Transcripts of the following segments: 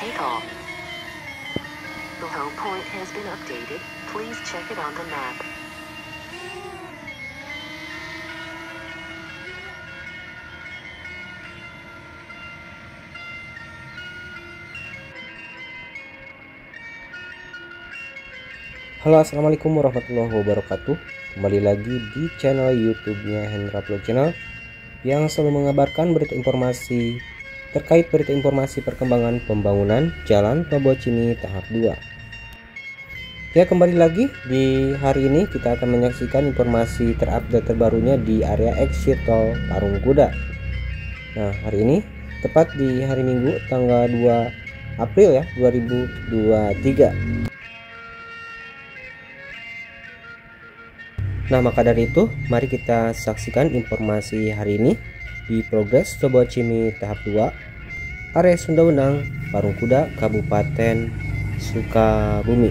take off. The home point has been updated, please check it on the map. Halo, assalamualaikum warahmatullahi wabarakatuh. Kembali lagi di channel YouTube-nya Hendra Pro Channel yang selalu mengabarkan berita informasi terkait berita informasi perkembangan pembangunan Jalan Tobocini tahap 2. Ya, kembali lagi di hari ini kita akan menyaksikan informasi terupdate terbarunya di area exit tol Parungkuda. Nah, hari ini tepat di hari Minggu tanggal 2 April ya 2023. Nah, maka dari itu mari kita saksikan informasi hari ini di progres Bobo Cimi tahap 2 area Sundawenang, Parungkuda, Kabupaten Sukabumi.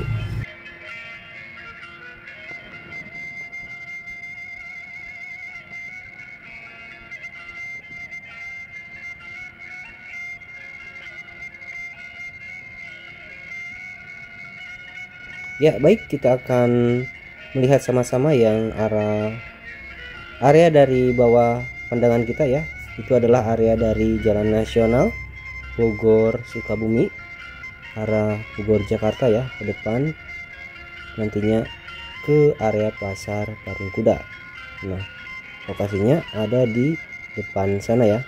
Ya, baik, kita akan melihat sama-sama yang area dari bawah pandangan kita ya. Itu adalah area dari Jalan Nasional Bogor Sukabumi arah Bogor Jakarta ya, ke depan nantinya ke area pasar Parungkuda. Nah, lokasinya ada di depan sana ya.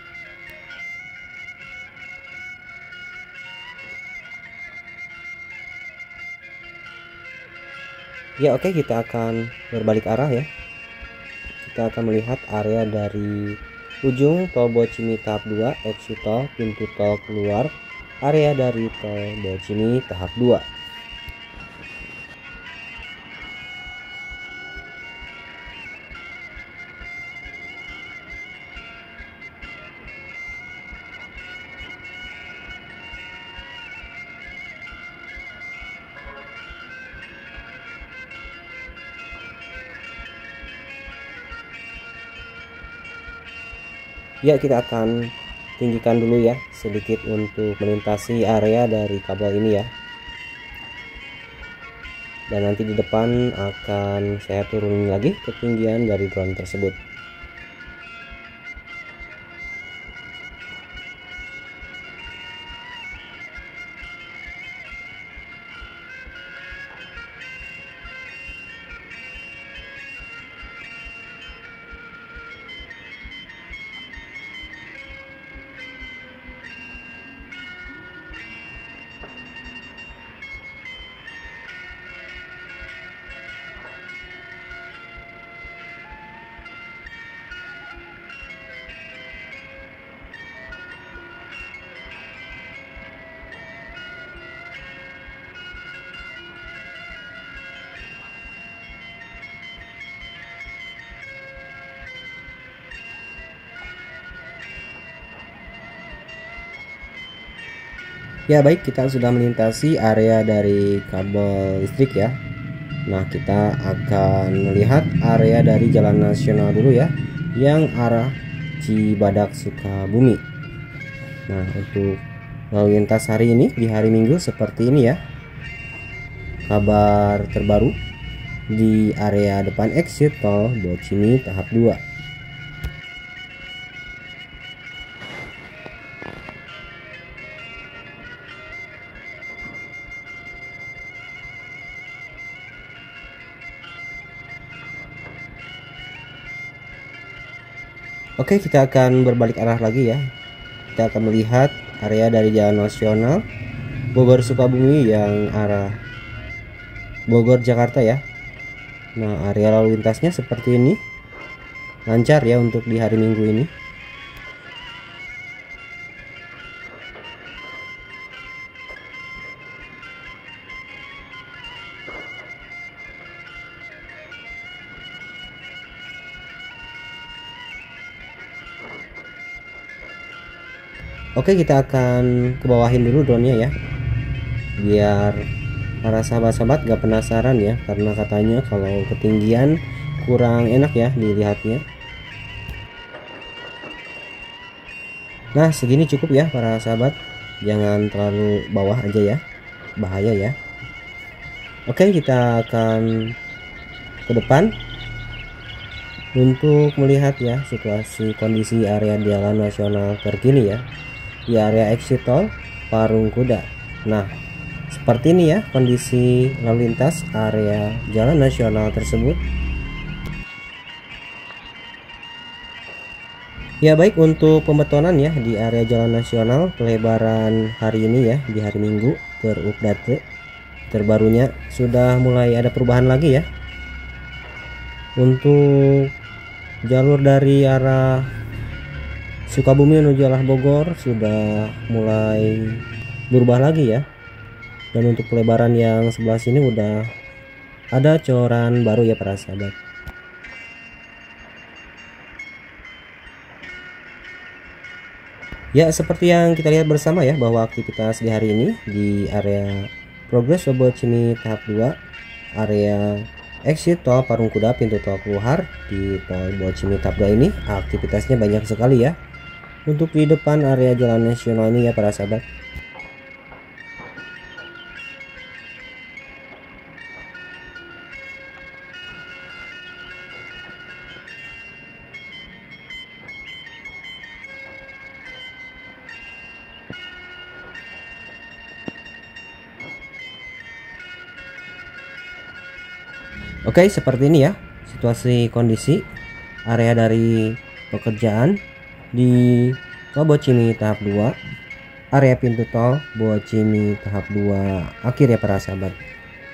Ya, oke, kita akan berbalik arah ya. Kita akan melihat area dari ujung tol Bocimi tahap 2 exit tol pintu tol keluar area dari tol Bocimi tahap 2. Ya, kita akan tinggikan dulu ya sedikit untuk melintasi area dari kabel ini ya. Dan nanti di depan akan saya turunin lagi ketinggian dari drone tersebut. Ya, baik, kita sudah melintasi area dari kabel listrik ya. Nah, kita akan melihat area dari Jalan Nasional dulu ya, yang arah Cibadak Sukabumi. Nah, untuk lalu lintas hari ini di hari Minggu seperti ini ya. Kabar terbaru di area depan exit tol Bocimi tahap 2. Oke, kita akan berbalik arah lagi ya. Kita akan melihat area dari Jalan Nasional Bogor Sukabumi yang arah Bogor Jakarta ya. Nah, area lalu lintasnya seperti ini. Lancar ya untuk di hari Minggu ini. Oke, kita akan kebawahin dulu drone-nya ya, biar para sahabat-sahabat gak penasaran ya, karena katanya kalau ketinggian kurang enak ya dilihatnya. Nah, segini cukup ya para sahabat. jangan terlalu bawah aja ya, bahaya ya. Oke, kita akan ke depan untuk melihat ya situasi kondisi area jalan nasional terkini ya di area exit tol Parungkuda. Nah, seperti ini ya kondisi lalu lintas area jalan nasional tersebut. Ya, baik, untuk pembetonan ya di area jalan nasional pelebaran hari ini ya di hari Minggu terupdate terbarunya sudah mulai ada perubahan lagi ya. Untuk jalur dari arah Sukabumi menuju arah Bogor sudah mulai berubah lagi ya. Dan untuk pelebaran yang sebelah sini udah ada coran baru ya para sahabat. Ya, seperti yang kita lihat bersama ya bahwa aktivitas di hari ini di area progres Tobocini tahap 2 area exit tol Parungkuda pintu tol keluar di tol Bocimi tahap 2 ini aktivitasnya banyak sekali ya untuk di depan area jalan nasional ini ya para sahabat. Oke, seperti ini ya situasi kondisi area dari pekerjaan di tol Bocimi tahap 2 area pintu tol Bocimi tahap 2 akhir ya para sahabat.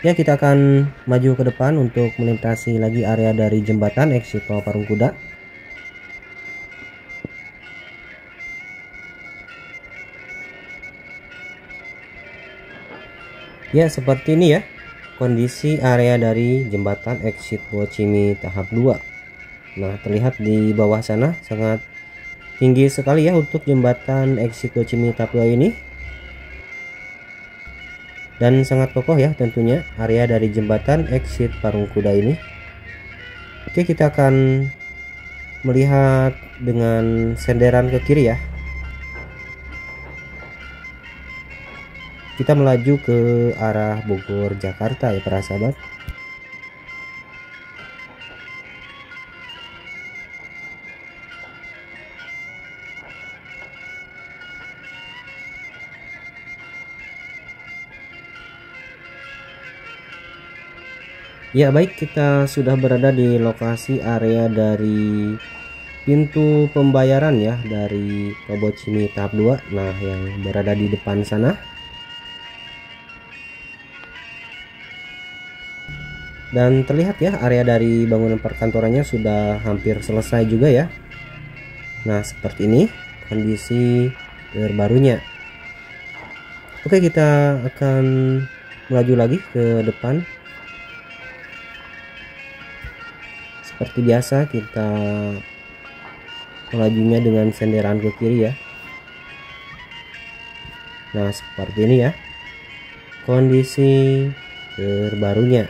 Ya, kita akan maju ke depan untuk melintasi lagi area dari jembatan exit tol Parungkuda. Ya, seperti ini ya kondisi area dari jembatan exit Bocimi tahap 2. Nah, terlihat di bawah sana sangat tinggi sekali ya untuk jembatan exit Bocimi tahap 2 ini. Dan sangat kokoh ya tentunya area dari jembatan exit Parungkuda ini. Oke, kita akan melihat dengan senderan ke kiri ya. Kita melaju ke arah Bogor Jakarta ya para sahabat. Ya, baik, kita sudah berada di lokasi area dari pintu pembayaran ya dari Tobocini tahap 2. Nah, yang berada di depan sana. Dan terlihat ya area dari bangunan perkantorannya sudah hampir selesai juga ya. Nah, seperti ini kondisi terbarunya. Oke, kita akan melaju lagi ke depan. Seperti biasa kita melajunya dengan senderan ke kiri ya. Nah, seperti ini ya kondisi terbarunya.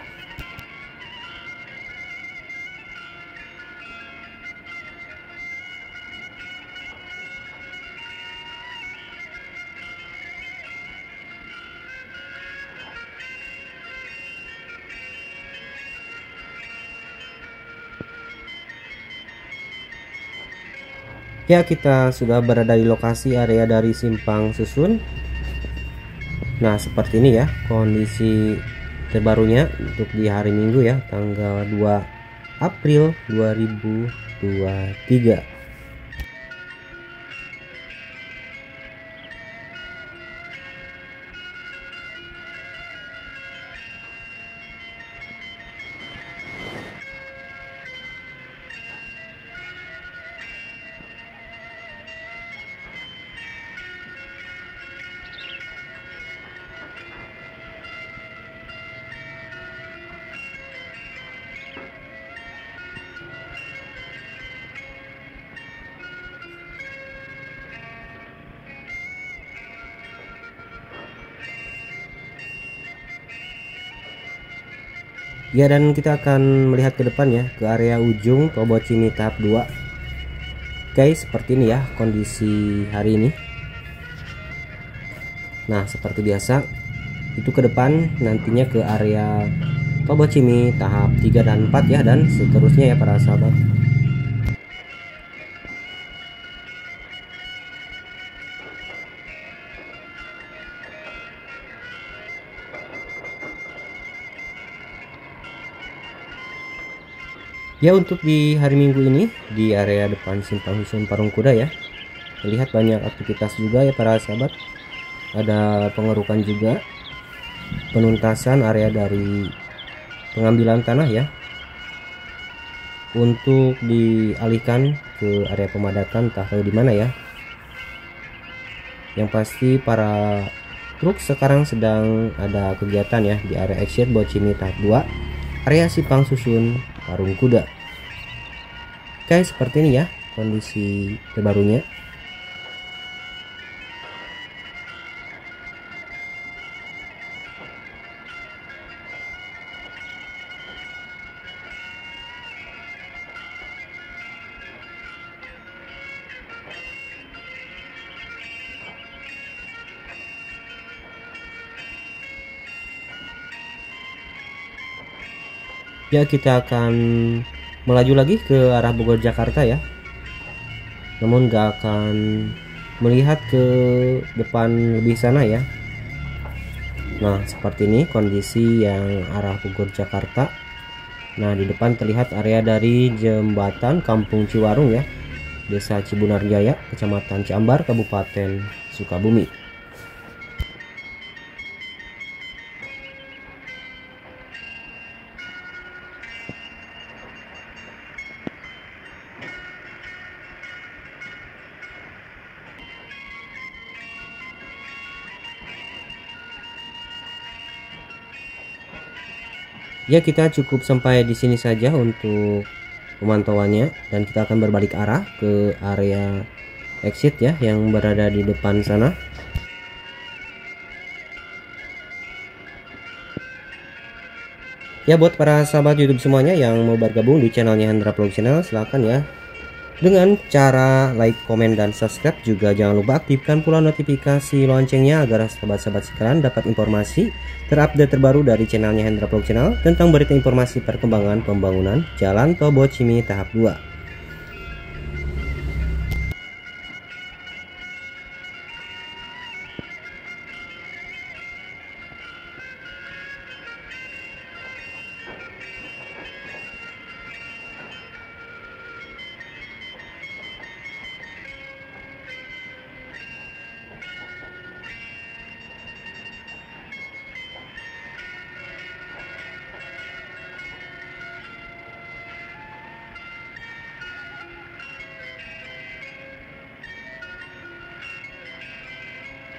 Ya, kita sudah berada di lokasi area dari simpang susun. Nah, seperti ini ya kondisi terbarunya untuk di hari Minggu ya tanggal 2 April 2023. Ya, dan kita akan melihat ke depan ya ke area ujung Tobocini tahap 2. Guys, seperti ini ya kondisi hari ini. Nah, seperti biasa itu ke depan nantinya ke area Tobocini tahap 3 dan 4 ya, dan seterusnya ya para sahabat. Ya, untuk di hari Minggu ini di area depan Simpang Susun Parungkuda ya, terlihat banyak aktivitas juga ya para sahabat. Ada pengerukan juga, penuntasan area dari pengambilan tanah ya, untuk dialihkan ke area pemadatan tak tahu di mana ya. Yang pasti para truk sekarang sedang ada kegiatan ya di area exit Bocimi tahap 2 area Simpang Susun Tarung Kuda. Oke, seperti ini ya kondisi terbarunya. Ya, kita akan melaju lagi ke arah Bogor Jakarta ya, namun gak akan melihat ke depan lebih sana ya. Nah, seperti ini kondisi yang arah Bogor Jakarta. Nah, di depan terlihat area dari jembatan Kampung Ciwarung ya, Desa Cibunarjaya, Kecamatan Ciambar, Kabupaten Sukabumi. Ya, kita cukup sampai di sini saja untuk pemantauannya, dan kita akan berbalik arah ke area exit ya yang berada di depan sana. Ya, buat para sahabat YouTube semuanya yang mau bergabung di channelnya Hendra Pro Channel, silahkan ya, dengan cara like, komen, dan subscribe. Juga jangan lupa aktifkan pula notifikasi loncengnya agar sahabat-sahabat sekalian dapat informasi terupdate terbaru dari channelnya Hendra Pro Channel tentang berita informasi perkembangan pembangunan Jalan Tol Bocimi tahap 2.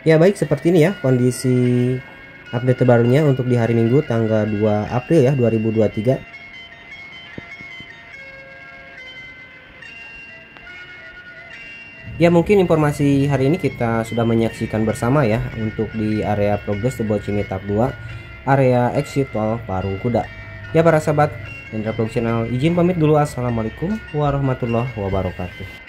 Ya, baik, seperti ini ya kondisi update terbarunya untuk di hari Minggu tanggal 2 April ya 2023. Ya, mungkin informasi hari ini kita sudah menyaksikan bersama ya untuk di area progres Tobocini tahap 2 area exit tol Parungkuda. Ya para sahabat Hendra Pro Channel, izin pamit dulu. Assalamualaikum warahmatullahi wabarakatuh.